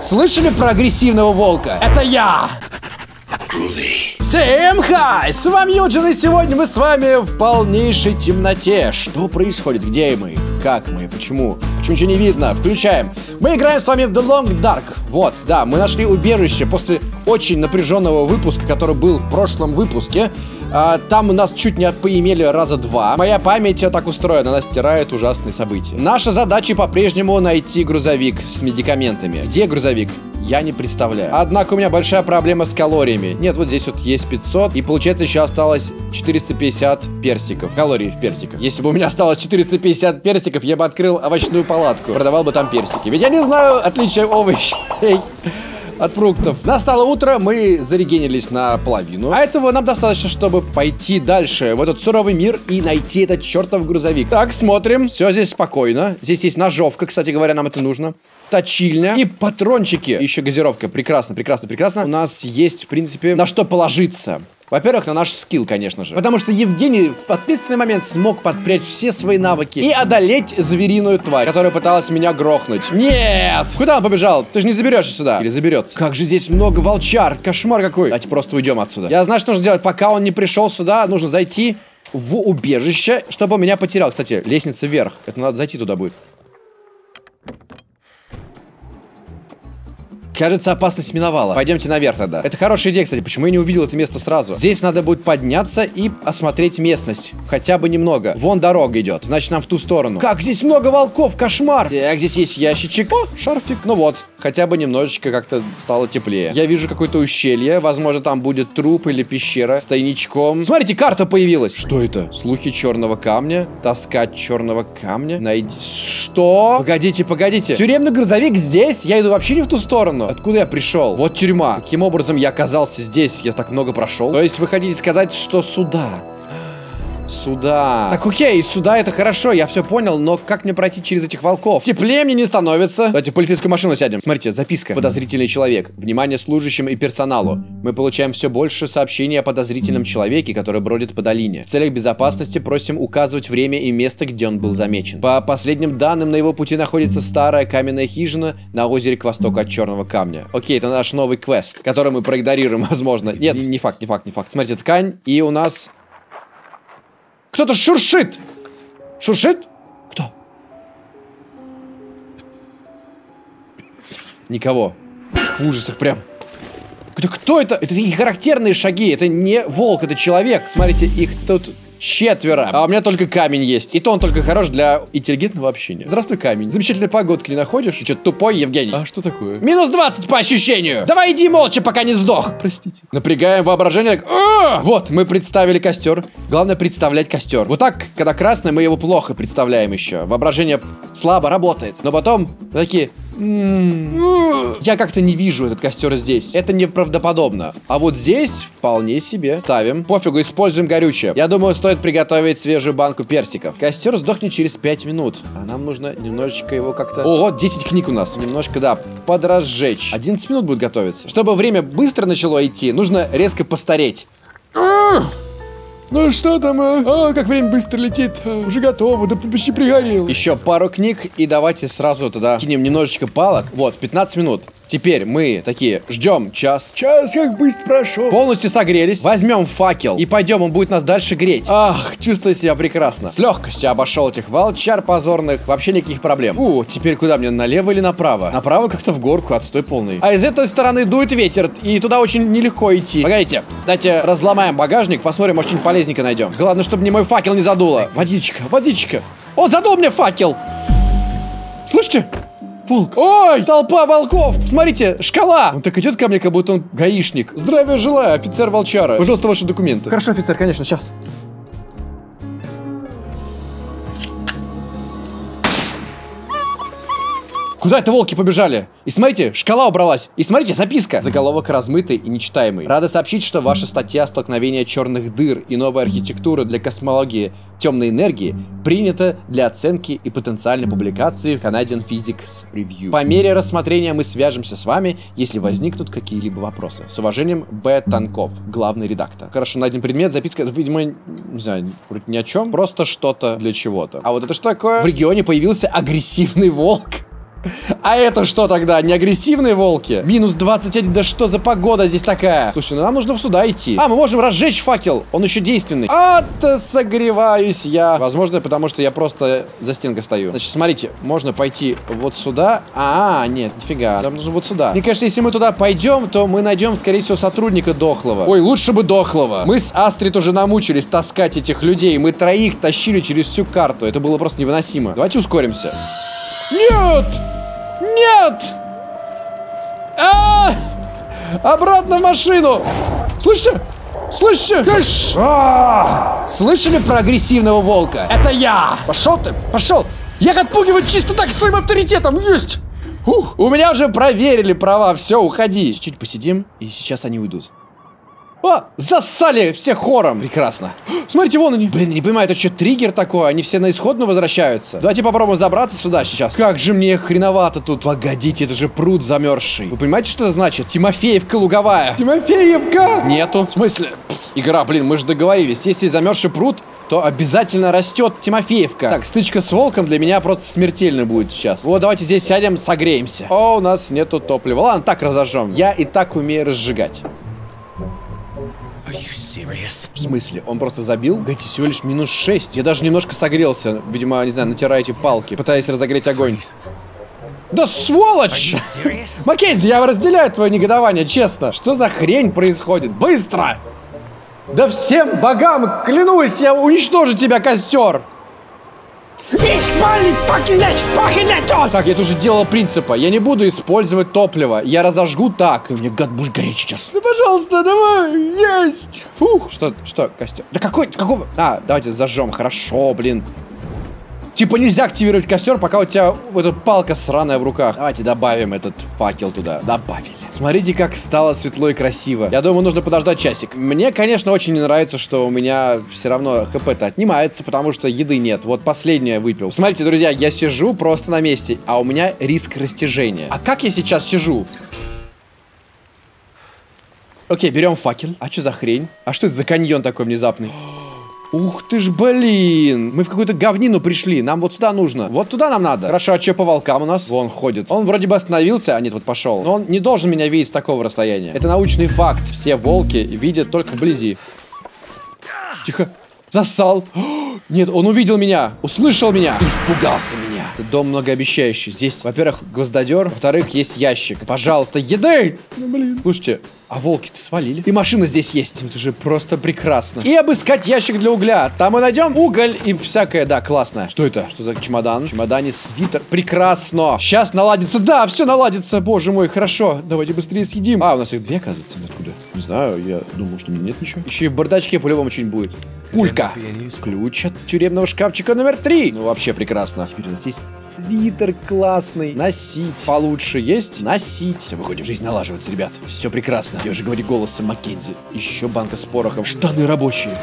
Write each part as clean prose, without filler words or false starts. Слышали про агрессивного волка? Это я! Всем хай! С вами Юджин, и сегодня мы с вами в полнейшей темноте. Что происходит? Где мы? Как мы? Почему? Почему ничего не видно? Включаем. Мы играем с вами в The Long Dark. Вот, да, мы нашли убежище после очень напряженного выпуска, который был в прошлом выпуске. Там нас чуть не поимели раза два. Моя память так устроена, она стирает ужасные события. Наша задача по-прежнему найти грузовик с медикаментами. Где грузовик? Я не представляю. Однако у меня большая проблема с калориями. Нет, вот здесь вот есть 500. И получается еще осталось 450 персиков. Калорий в персиках. Если бы у меня осталось 450 персиков, я бы открыл овощную палатку. Продавал бы там персики. Ведь я не знаю отличия овощей от фруктов. Настало утро, мы зарегенились наполовину. А этого нам достаточно, чтобы пойти дальше в этот суровый мир и найти этот чертов грузовик. Так, смотрим. Все здесь спокойно. Здесь есть ножовка, кстати говоря, нам это нужно. Точильня и патрончики. Еще газировка. Прекрасно, прекрасно, прекрасно. У нас есть, в принципе, на что положиться. Во-первых, на наш скилл, конечно же. Потому что Евгений в ответственный момент смог подпрячь все свои навыки и одолеть звериную тварь, которая пыталась меня грохнуть. Нет! Куда он побежал? Ты же не заберешься сюда. Или заберется. Как же здесь много волчар. Кошмар какой. Давайте просто уйдем отсюда. Я знаю, что нужно делать. Пока он не пришел сюда, нужно зайти в убежище, чтобы он меня потерял. Кстати, лестница вверх. Это надо зайти туда будет. Кажется, опасность миновала. Пойдемте наверх тогда. Это хорошая идея, кстати. Почему я не увидел это место сразу? Здесь надо будет подняться и осмотреть местность. Хотя бы немного. Вон дорога идет. Значит, нам в ту сторону. Как здесь много волков, кошмар. Так, здесь есть ящичек. О, шарфик. Ну вот. Хотя бы немножечко как-то стало теплее. Я вижу какое-то ущелье. Возможно, там будет труп или пещера с тайничком. Смотрите, карта появилась. Что это? Слухи черного камня. Тоска черного камня. Найди... Что? Погодите, погодите. Тюремный грузовик здесь? Я иду вообще не в ту сторону. Откуда я пришел? Вот тюрьма. Каким образом я оказался здесь? Я так много прошел. То есть вы хотите сказать, что сюда? Сюда. Так, окей, сюда это хорошо, я все понял, но как мне пройти через этих волков? Теплее мне не становится. Давайте в полицейскую машину сядем. Смотрите, записка. Подозрительный человек. Внимание служащим и персоналу. Мы получаем все больше сообщений о подозрительном человеке, который бродит по долине. В целях безопасности просим указывать время и место, где он был замечен. По последним данным, на его пути находится старая каменная хижина на озере к востоку от Черного камня. Окей, это наш новый квест, который мы проигнорируем, возможно. Нет, не факт, не факт, не факт. Смотрите, ткань, и у нас... Кто-то шуршит! Шуршит? Кто? Никого. В ужасах прям. Кто это? Это такие характерные шаги. Это не волк, это человек. Смотрите, их тут четверо. А у меня только камень есть. И то он только хорош для интеллигентного общения. Здравствуй, камень. Замечательная погодка, не находишь? Ты что, тупой, Евгений? А что такое? Минус 20 по ощущению. Давай иди молча, пока не сдох. Простите. Напрягаем воображение. Так. Вот, мы представили костер. Главное представлять костер. Вот так, когда красный, мы его плохо представляем еще. Воображение слабо работает. Но потом такие... Я как-то не вижу этот костер здесь. Это неправдоподобно. А вот здесь вполне себе. Ставим. Пофигу, используем горючее. Я думаю, стоит приготовить свежую банку персиков. Костер сдохнет через 5 минут. А нам нужно немножечко его как-то... Ого, 10 книг у нас. Немножко, да, подразжечь. 11 минут будет готовиться. Чтобы время быстро начало идти, нужно резко постареть. Ну что там, как время быстро летит, уже готово, да почти пригорел. Еще пару книг, и давайте сразу туда кинем немножечко палок. Вот, 15 минут. Теперь мы такие, ждем час. Час как быстро прошел. Полностью согрелись. Возьмем факел и пойдем, он будет нас дальше греть. Ах, чувствую себя прекрасно. С легкостью обошел этих волчар позорных. Вообще никаких проблем. Теперь куда мне, налево или направо? Направо как-то в горку, отстой полный. А из этой стороны дует ветер, и туда очень нелегко идти. Погодите, давайте разломаем багажник, посмотрим, может что-нибудь полезненько найдем. Главное, чтобы мне мой факел не задуло. Водичка, водичка. Он задул мне факел. Слышите? Волк. Ой, толпа волков. Смотрите, шкала. Он так идет ко мне, как будто он гаишник. Здравия желаю, офицер волчара. Пожалуйста, ваши документы. Хорошо, офицер, конечно, сейчас. Куда это волки побежали? И смотрите, шкала убралась. И смотрите, записка. Заголовок размытый и нечитаемый. Рада сообщить, что ваша статья «Столкновение черных дыр и новая архитектура для космологии темной энергии» принята для оценки и потенциальной публикации в Canadian Physics Review. По мере рассмотрения мы свяжемся с вами, если возникнут какие-либо вопросы. С уважением, Б. Танков, главный редактор. Хорошо, на один предмет записка, видимо, не знаю, ни о чем. Просто что-то для чего-то. А вот это что такое? В регионе появился агрессивный волк. А это что тогда? Не агрессивные волки? Минус 21. Да что за погода здесь такая? Слушай, ну нам нужно сюда идти. А, мы можем разжечь факел. Он еще действенный. А-то согреваюсь я. Возможно, потому что я просто за стенкой стою. Значит, смотрите. Можно пойти вот сюда. А, нет, нифига. Нам нужно вот сюда. Мне кажется, если мы туда пойдем, то мы найдем, скорее всего, сотрудника дохлого. Ой, лучше бы дохлого. Мы с Астрид уже намучились таскать этих людей. Мы троих тащили через всю карту. Это было просто невыносимо. Давайте ускоримся. Нет! Нет! Обратно в машину! Слышите? Слышите? Кыш! Слышали про агрессивного волка? Это я! Пошел ты! Пошел! Я их отпугиваю чисто так своим авторитетом! Есть! Ух! У меня уже проверили права. Все, уходи. Чуть-чуть посидим, и сейчас они уйдут. О, засали все хором. Прекрасно. Смотрите, вон они. Блин, не понимаю, это что, триггер такой? Они все на исходную возвращаются. Давайте попробуем забраться сюда сейчас. Как же мне хреновато тут. Погодите, это же пруд замерзший. Вы понимаете, что это значит? Тимофеевка луговая. Тимофеевка? Нету. В смысле? Игра, блин, мы же договорились. Если замерзший пруд, то обязательно растет Тимофеевка. Так, стычка с волком для меня просто смертельно будет сейчас. Вот, давайте здесь сядем, согреемся. О, у нас нету топлива. Ладно, так разожжем. Я и так умею разжигать. В смысле? Он просто забил? Погодите, всего лишь минус 6. Я даже немножко согрелся. Видимо, не знаю, натираю эти палки, пытаясь разогреть огонь. Да сволочь! Маккензи, я разделяю твое негодование, честно. Что за хрень происходит? Быстро! Да всем богам, клянусь, я уничтожу тебя, костер! Так, я тоже делал принципа. Я не буду использовать топливо. Я разожгу так. Ты мне, гад, будешь гореть сейчас. Ну, пожалуйста, давай, есть. Фух, что, костер? Да какого? А, давайте зажжем, хорошо, блин. Типа нельзя активировать костер, пока у тебя эта палка сраная в руках. Давайте добавим этот факел туда. Добавили. Смотрите, как стало светло и красиво. Я думаю, нужно подождать часик. Мне, конечно, очень не нравится, что у меня все равно хп-то отнимается, потому что еды нет. Вот последнее выпил. Смотрите, друзья, я сижу просто на месте, а у меня риск растяжения. А как я сейчас сижу? Окей, берем факел. А что за хрень? А что это за каньон такой внезапный? Ух ты ж, блин. Мы в какую-то говнину пришли. Нам вот сюда нужно. Вот туда нам надо. Хорошо, а че по волкам у нас? Вон ходит. Он вроде бы остановился. А нет, вот пошел. Но он не должен меня видеть с такого расстояния. Это научный факт. Все волки видят только вблизи. Тихо. Засал. Нет, он увидел меня. Услышал меня. Испугался меня. Это дом многообещающий. Здесь, во-первых, гвоздодер. Во-вторых, есть ящик. Пожалуйста, еды. Ну, блин. Слушайте. А волки-то свалили. И машина здесь есть. Это же просто прекрасно. И обыскать ящик для угля. Там мы найдем уголь и всякое, да, классное. Что это? Что за чемодан? В чемодане свитер. Прекрасно. Сейчас наладится. Да, все наладится. Боже мой, хорошо. Давайте быстрее съедим. А, у нас их две, оказывается. Откуда? Не знаю, я думал, что у меня нет ничего. Еще и в бардачке по-любому что-нибудь будет. Пулька. Ключ от тюремного шкафчика номер 3. Ну, вообще прекрасно. Теперь у нас есть свитер классный. Носить. Получше есть? Носить. Все, выходим. Жизнь налаживается, ребят. Все прекрасно. Я уже говорю голосом Маккензи. Еще банка с порохом. Штаны рабочие.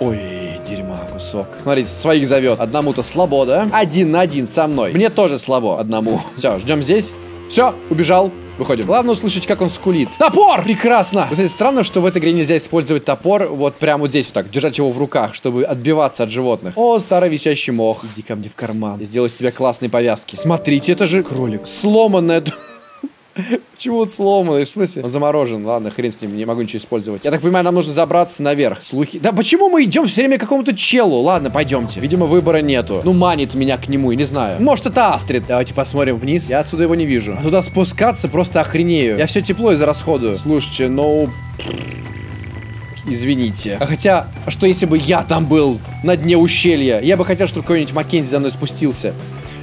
Ой, дерьма, кусок. Смотрите, своих зовет. Одному-то слабо, да? Один на один со мной. Мне тоже слабо. Одному. Все, ждем здесь. Все, убежал. Выходим. Главное услышать, как он скулит. Топор! Прекрасно! Вы знаете, странно, что в этой игре нельзя использовать топор вот прямо вот здесь вот так. Держать его в руках, чтобы отбиваться от животных. О, старый висящий мох. Иди ко мне в карман. Я сделаю из тебя классные повязки. Смотрите, это же кролик. Сломанная... Почему он сломанный? В смысле? Он заморожен. Ладно, хрен с ним, не могу ничего использовать. Я так понимаю, нам нужно забраться наверх. Слухи. Да почему мы идем все время к какому-то челу? Ладно, пойдемте. Видимо, выбора нету. Ну, манит меня к нему, не знаю. Может, это Астрид. Давайте посмотрим вниз. Я отсюда его не вижу. А туда спускаться просто охренею. Я все тепло израсходую. Слушайте, ну... Извините. А хотя, что если бы я там был, на дне ущелья? Я бы хотел, чтобы какой-нибудь Маккензи за мной спустился.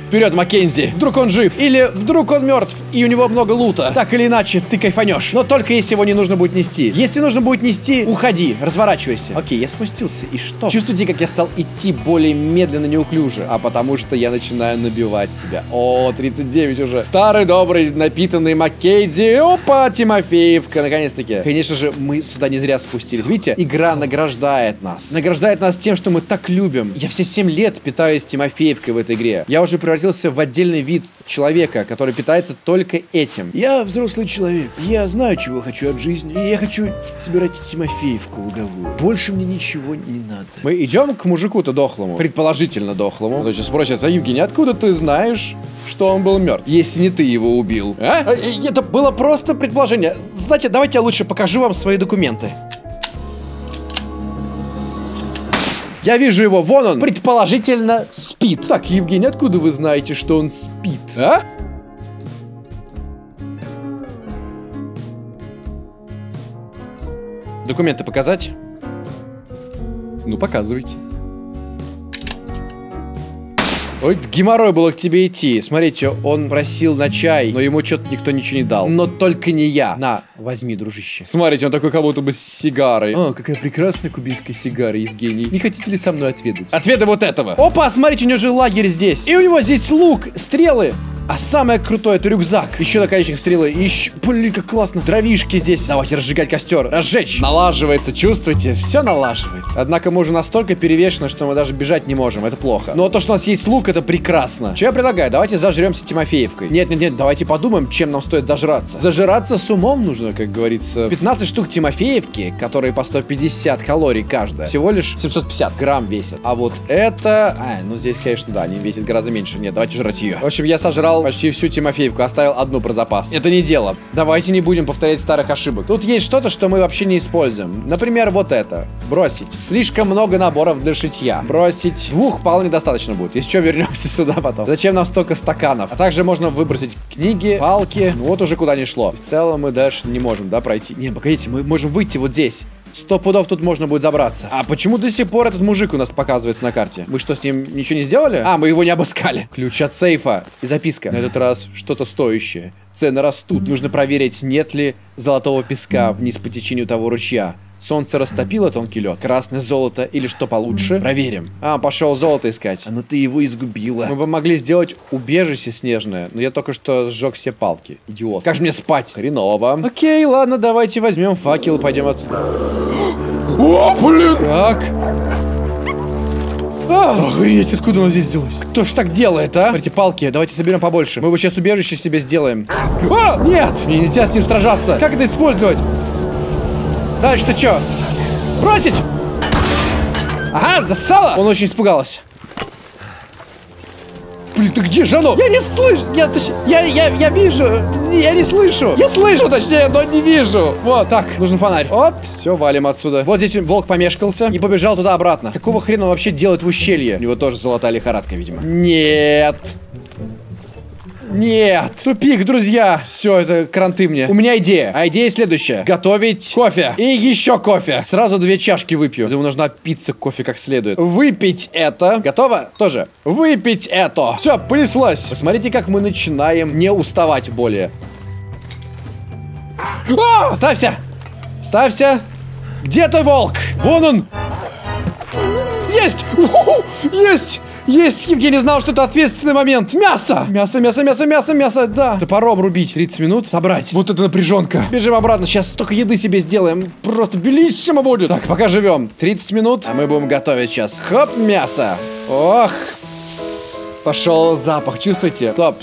Вперед, Маккензи. Вдруг он жив. Или вдруг он мертв, и у него много лута. Так или иначе, ты кайфанешь. Но только если его не нужно будет нести. Если нужно будет нести, уходи, разворачивайся. Окей, я спустился. И что? Чувствуете, как я стал идти более медленно, неуклюже? А потому что я начинаю набивать себя. О, 39 уже. Старый, добрый, напитанный Маккензи. Опа, Тимофеевка, наконец-таки. Конечно же, мы сюда не зря спустились. Видите, игра награждает нас. Награждает нас тем, что мы так любим. Я все 7 лет питаюсь Тимофеевкой в этой игре. Я уже превратился превратился в отдельный вид человека, который питается только этим. Я взрослый человек. Я знаю, чего хочу от жизни. И я хочу собирать Тимофеевку луговую. Больше мне ничего не надо. Мы идем к мужику-то дохлому. Предположительно дохлому. А то сейчас спросят: а Евгений, откуда ты знаешь, что он был мертв, если не ты его убил? А? Это было просто предположение. Знаете, давайте я лучше покажу вам свои документы. Я вижу его, вон он, предположительно спит. Так, Евгений, откуда вы знаете, что он спит, а? Документы показать? Ну, показывайте. Ой, геморрой было к тебе идти. Смотрите, он просил на чай, но ему что-то никто ничего не дал. Но только не я. На, возьми, дружище. Смотрите, он такой, как будто бы с сигарой. А, какая прекрасная кубинская сигара, Евгений. Не хотите ли со мной отведать? Отведай вот этого. Опа, смотрите, у него же лагерь здесь. И у него здесь лук, стрелы. А самое крутое — это рюкзак. Еще наконечник стрелы. Еще... Блин, как классно. Дровишки здесь. Давайте разжигать костер. Разжечь. Налаживается, чувствуете? Все налаживается. Однако мы уже настолько перевешены, что мы даже бежать не можем. Это плохо. Но то, что у нас есть лук, это прекрасно. Что я предлагаю? Давайте зажремся Тимофеевкой. Нет. Давайте подумаем, чем нам стоит зажраться. Зажираться с умом нужно, как говорится. 15 штук Тимофеевки, которые по 150 калорий каждая. Всего лишь 750 грамм весит. А вот это... А, ну здесь, конечно, да, они весят гораздо меньше. Нет, давайте жрать ее. В общем, я сожрал почти всю Тимофеевку, оставил одну про запас. Это не дело. Давайте не будем повторять старых ошибок. Тут есть что-то, что мы вообще не используем. Например, вот это. Бросить. Слишком много наборов для шитья. Бросить. 2 вполне достаточно будет. Если что, вернемся сюда потом. Зачем нам столько стаканов? А также можно выбросить книги, палки. Ну вот уже куда ни шло. В целом мы дальше не можем, да, пройти. Не, погодите, мы можем выйти вот здесь. 100 пудов тут можно будет забраться. А почему до сих пор этот мужик у нас показывается на карте? Мы что, с ним ничего не сделали? А, мы его не обыскали. Ключ от сейфа и записка. На этот раз что-то стоящее. Цены растут. Нужно проверить, нет ли золотого песка вниз по течению того ручья. Солнце растопило тонкий лед. Красное золото или что получше? Проверим. А, пошел золото искать. Но ты его изгубила. Мы бы могли сделать убежище снежное, но я только что сжег все палки. Идиот. Как же мне спать? Хреново. Окей, ладно, давайте возьмем факел и пойдем отсюда. О, блин! Так. Охренеть, откуда он здесь взялась? Кто ж так делает, а? Смотрите, палки, давайте соберем побольше. Мы бы сейчас убежище себе сделаем. А, нет! Мне нельзя с ним сражаться. Как это использовать? Дальше-то что? Бросить! Ага, засало! Он очень испугалась. Блин, ты где же оно? Я не слышу! Я вижу! Я не слышу! Я слышу, точнее, но не вижу! Вот, так, нужен фонарь. Вот, все, валим отсюда. Вот здесь волк помешкался и побежал туда-обратно. Какого хрена он вообще делает в ущелье? У него тоже золотая лихорадка, видимо. Нет! Нет, тупик, друзья. Все, это кранты мне. У меня идея. А идея следующая. Готовить кофе. И еще кофе. Сразу 2 чашки выпью. Думаю, нужна пицца, кофе как следует. Выпить это. Готово? Тоже. Выпить это. Все, понеслась. Посмотрите, как мы начинаем не уставать более. А! Ставься. Ставься. Где ты, волк? Вон он. Есть. Есть. Есть! Евгений знал, что это ответственный момент. Мясо! Мясо, да. Топором рубить. 30 минут. Собрать. Вот это напряженка. Бежим обратно. Сейчас столько еды себе сделаем. Просто величественно будет. Так, пока живем. 30 минут. А мы будем готовить сейчас. Хоп, мясо. Ох. Пошел запах, чувствуете? Стоп.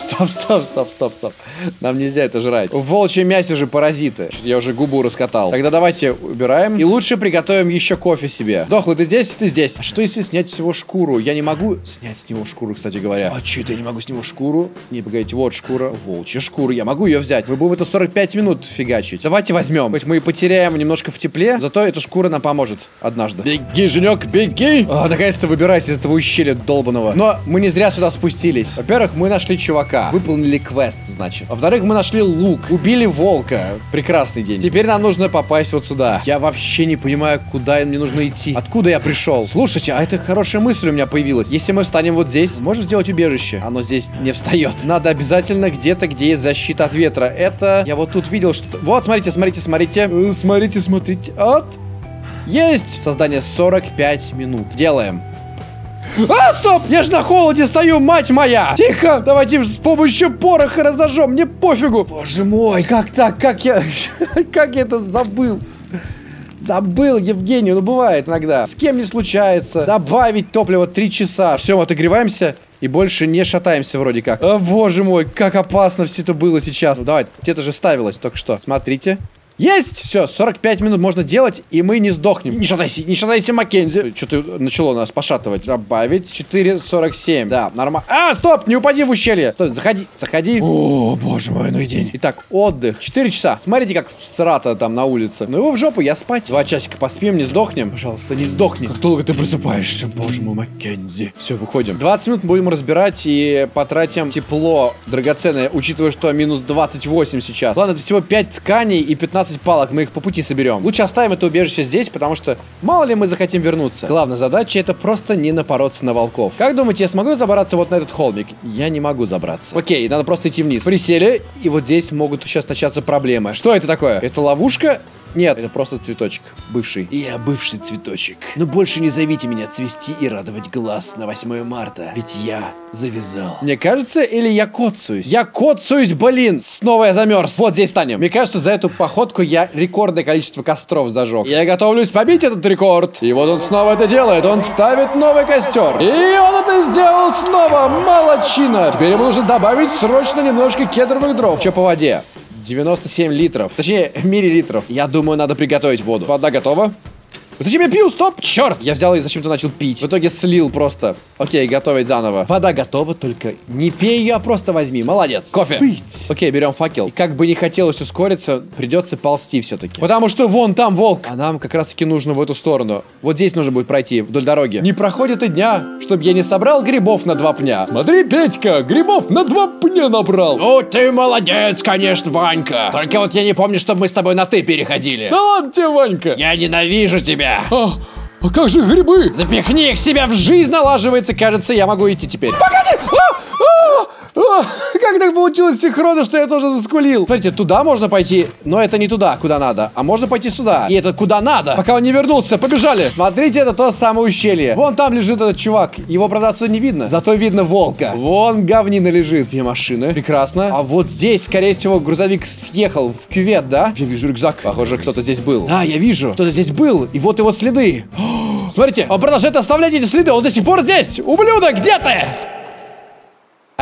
Нам нельзя это жрать. В волчьем мясе же паразиты. Я уже губу раскатал. Тогда давайте убираем. И лучше приготовим еще кофе себе. Дохлый, ты здесь? Ты здесь. А что если снять с него шкуру? Я не могу снять с него шкуру, кстати говоря. А че это я не могу с него шкуру? Не, погодите, вот шкура. Волчья шкура. Я могу ее взять. Мы будем это 45 минут фигачить. Давайте возьмем. Хоть мы и потеряем немножко в тепле, зато эта шкура нам поможет однажды. Беги, женек, беги! А, наконец-то выбирайся из этого ущелья долбаного. Но мы не зря сюда спустились. Во-первых, мы нашли чувака. Выполнили квест, значит. Во-вторых, мы нашли лук. Убили волка. Прекрасный день. Теперь нам нужно попасть вот сюда. Я вообще не понимаю, куда мне нужно идти. Откуда я пришел? Слушайте, а это хорошая мысль у меня появилась. Если мы встанем вот здесь, можем сделать убежище. Оно здесь не встает. Надо обязательно где-то, где есть защита от ветра. Это... Я вот тут видел что-то... Вот, смотрите. Смотрите. От... Есть! Создание 45 минут. Делаем. А, стоп! Я же на холоде стою, мать моя! Тихо! Давайте с помощью пороха разожжем, мне пофигу! Боже мой, как так? Как я это забыл? Забыл, Евгений, ну бывает иногда. С кем не случается. Добавить топливо 3 часа. Все, отогреваемся. И больше не шатаемся вроде как. О, боже мой, как опасно все это было сейчас. Ну, давай, где-то же ставилось только что. Смотрите. Есть! Все, 45 минут можно делать, и мы не сдохнем. Не шатайся, Маккензи. Что-то начало нас пошатывать. Добавить. 4,47. Да, нормально. А, стоп! Не упади в ущелье! Стой, заходи, заходи. О, боже мой, ну и день. Итак, отдых. 4 часа. Смотрите, как всрато там на улице. Ну его в жопу, я спать. 2 часика поспим, не сдохнем. Пожалуйста, не сдохни. Как долго ты просыпаешься, боже мой, Маккензи. Все, выходим. 20 минут будем разбирать и потратим тепло драгоценное, учитывая, что минус 28 сейчас. Ладно, это всего 5 тканей и 15 палок, мы их по пути соберем. Лучше оставим это убежище здесь, потому что мало ли мы захотим вернуться. Главная задача — это просто не напороться на волков. Как думаете, я смогу забраться вот на этот холмик? Я не могу забраться. Окей, надо просто идти вниз. Присели, и вот здесь могут сейчас начаться проблемы. Что это такое? Это ловушка? Нет, это просто цветочек. Бывший. Я бывший цветочек. Но больше не зовите меня цвести и радовать глаз на 8 марта. Ведь я завязал. Мне кажется, или я коцаюсь? Я коцаюсь, блин! Снова я замерз. Вот здесь станем. Мне кажется, за эту походку я рекордное количество костров зажег. Я готовлюсь побить этот рекорд. И вот он снова это делает. Он ставит новый костер. И он это сделал снова. Молодчина. Теперь ему нужно добавить срочно немножко кедровых дров. Че по воде? 97 литров. Точнее, миллилитров. Я думаю, надо приготовить воду. Вода готова. Зачем я пью? Стоп! Черт! Я взял и зачем-то начал пить. В итоге слил просто. Окей, готовить заново. Вода готова, только не пей ее, а просто возьми. Молодец. Кофе. Пыть. Окей, берем факел. И как бы не хотелось ускориться, придется ползти все-таки. Потому что вон там волк. А нам как раз-таки нужно в эту сторону. Вот здесь нужно будет пройти, вдоль дороги. Не проходит и дня, чтобы я не собрал грибов на 2 пня. Смотри, Петька, грибов на 2 пня набрал. Ну ты молодец, конечно, Ванька. Только вот я не помню, чтобы мы с тобой на «ты» переходили. Да ладно тебе, Ванька. Я ненавижу тебя. А как же грибы? Запихни их себя в жизнь, налаживается. Кажется, я могу идти теперь. Погоди! Как так получилось синхронно, что я тоже заскулил? Смотрите, туда можно пойти, но это не туда, куда надо. А можно пойти сюда. И это куда надо. Пока он не вернулся, побежали. Смотрите, это то самое ущелье. Вон там лежит этот чувак. Его, правда, отсюда не видно. Зато видно волка. Вон говнина лежит. 2 машины. Прекрасно. А вот здесь, скорее всего, грузовик съехал в кювет, да? Я вижу рюкзак. Похоже, кто-то здесь был. Да, я вижу. Кто-то здесь был. И вот его следы. Смотрите, он продолжает оставлять эти следы. Он до сих пор здесь. Ублюдок, где ты?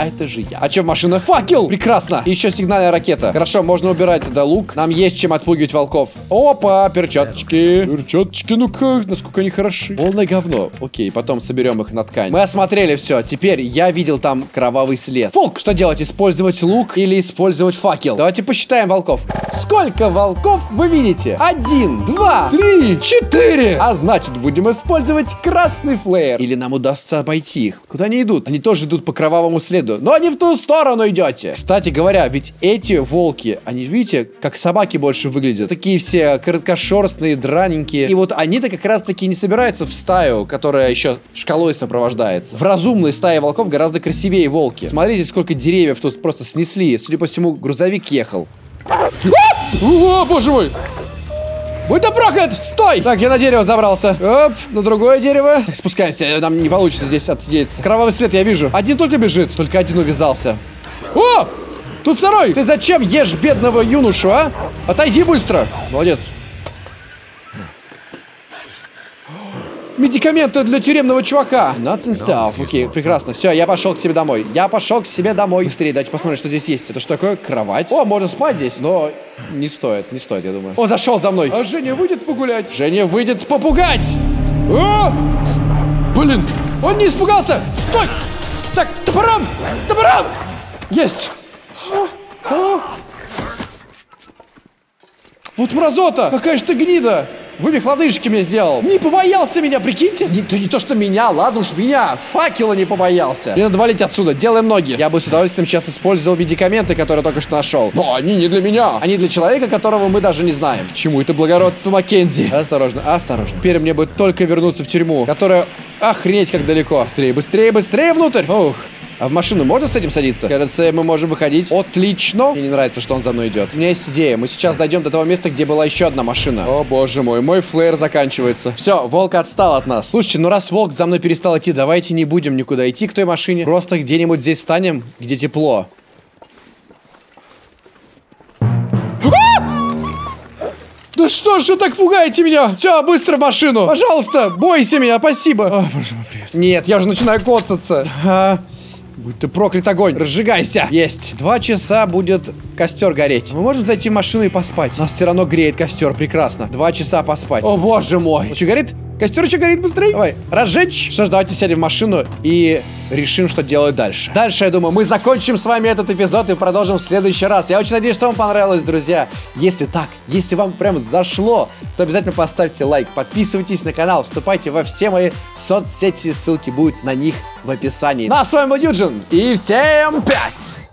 А это же я. А что в машинах? Факел! Прекрасно. И еще сигнальная ракета. Хорошо, можно убирать тогда лук. Нам есть чем отпугивать волков. Опа, перчаточки. Перчаточки, ну как, насколько они хороши. Полное говно. Окей, потом соберем их на ткань. Мы осмотрели все. Теперь я видел там кровавый след. Волк, что делать? Использовать лук или использовать факел? Давайте посчитаем волков. Сколько волков вы видите? 1, 2, 3, 4. А значит, будем использовать красный флеер. Или нам удастся обойти их. Куда они идут? Они тоже идут по кровавому следу. Но не в ту сторону идете. Кстати говоря, ведь эти волки, они, видите, как собаки больше выглядят. Такие все короткошерстные, драненькие. И вот они-то как раз-таки не собираются в стаю, которая еще шкалой сопровождается. В разумной стае волков гораздо красивее волки. Смотрите, сколько деревьев тут просто снесли. Судя по всему, грузовик ехал. О, боже мой! Будь да проклят! Стой! Так, я на дерево забрался. Оп, на другое дерево. Так, спускаемся, нам не получится здесь отсидеться. Кровавый след я вижу. Один только бежит, только один увязался. О! Тут второй! Ты зачем ешь бедного юношу, а? Отойди быстро! Молодец. Медикаменты для тюремного чувака. 15 став. Окей, прекрасно. Все, я пошел к себе домой. Я пошел к себе домой. Быстрее, давайте посмотрим, что здесь есть. Это что такое? Кровать. О, можно спать здесь, но не стоит, не стоит, я думаю. Он зашел за мной. А Женя выйдет погулять. Женя выйдет попугать. А! Блин, он не испугался. Стой! Так, топором! Топором! Есть! А! Вот мразота! Какая же ты гнида! Вывих лодыжки мне сделал. Не побоялся меня, прикиньте. Не то, что меня, ладно уж меня. Факела не побоялся. Мне надо валить отсюда, делаем ноги. Я бы с удовольствием сейчас использовал медикаменты, которые только что нашел. Но они не для меня. Они для человека, которого мы даже не знаем. К чему это благородство, Маккензи? Осторожно, осторожно. Теперь мне бы только вернуться в тюрьму, которая охренеть как далеко. Быстрее, быстрее, быстрее внутрь. Ух. А в машину можно с этим садиться? Кажется, мы можем выходить. Отлично. Мне не нравится, что он за мной идет. У меня есть идея. Мы сейчас дойдем до того места, где была еще одна машина. О, боже мой. Мой флеер заканчивается. Все, волк отстал от нас. Слушайте, ну раз волк за мной перестал идти, давайте не будем никуда идти к той машине. Просто где-нибудь здесь встанем, где тепло. Да что ж вы так пугаете меня? Все, быстро в машину. Пожалуйста, бойся меня, спасибо. О, боже мой, привет. Нет, я уже начинаю коцаться. Будь ты проклят, огонь! Разжигайся! Есть! 2 часа будет костер гореть. Мы можем зайти в машину и поспать. Нас все равно греет костер, прекрасно. 2 часа поспать. О боже мой! Что горит? Костер еще горит, быстрее. Давай, разжечь. Что ж, давайте сядем в машину и решим, что делать дальше. Дальше, я думаю, мы закончим с вами этот эпизод и продолжим в следующий раз. Я очень надеюсь, что вам понравилось, друзья. Если так, если вам прям зашло, то обязательно поставьте лайк, подписывайтесь на канал, вступайте во все мои соцсети, ссылки будут на них в описании. Ну а с вами был Юджин, и всем 5!